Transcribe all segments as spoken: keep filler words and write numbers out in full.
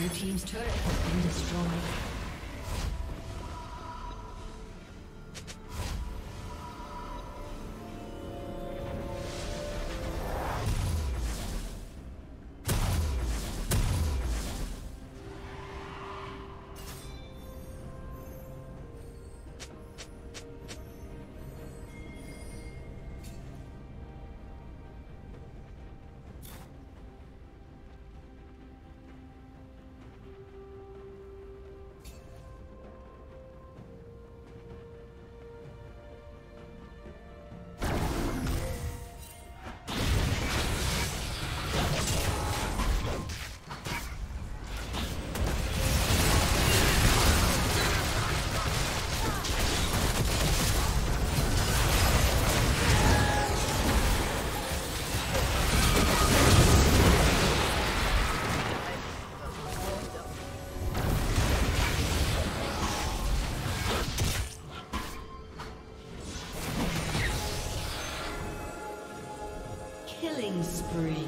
Blue team's turret has been destroyed. Killing spree.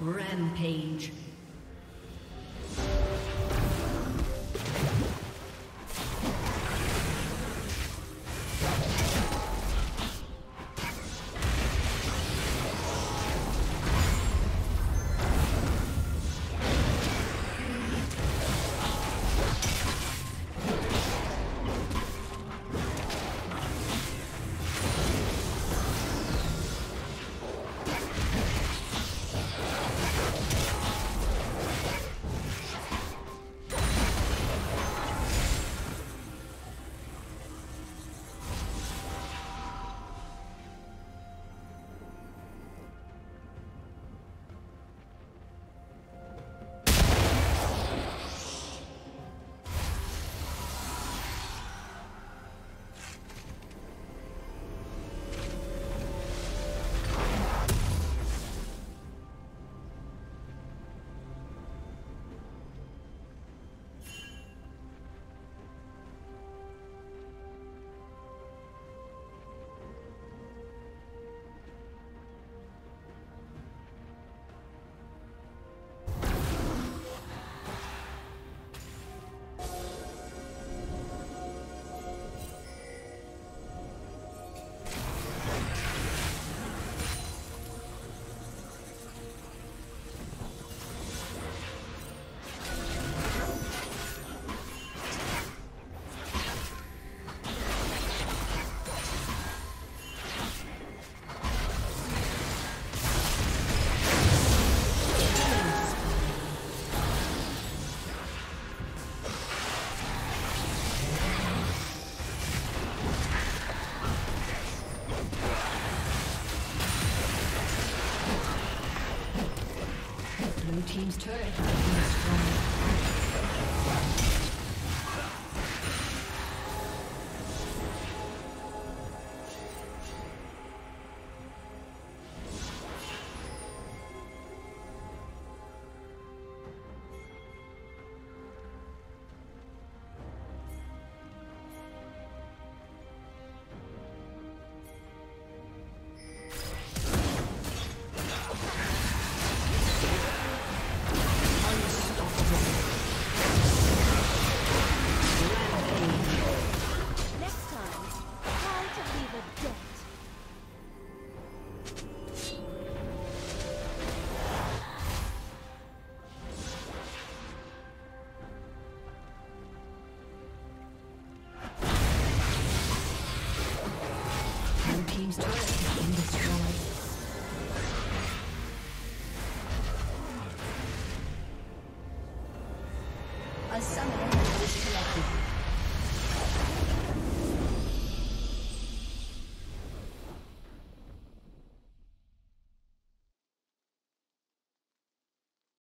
Rampage. Team's turret has been destroyed. A summoner has disconnected.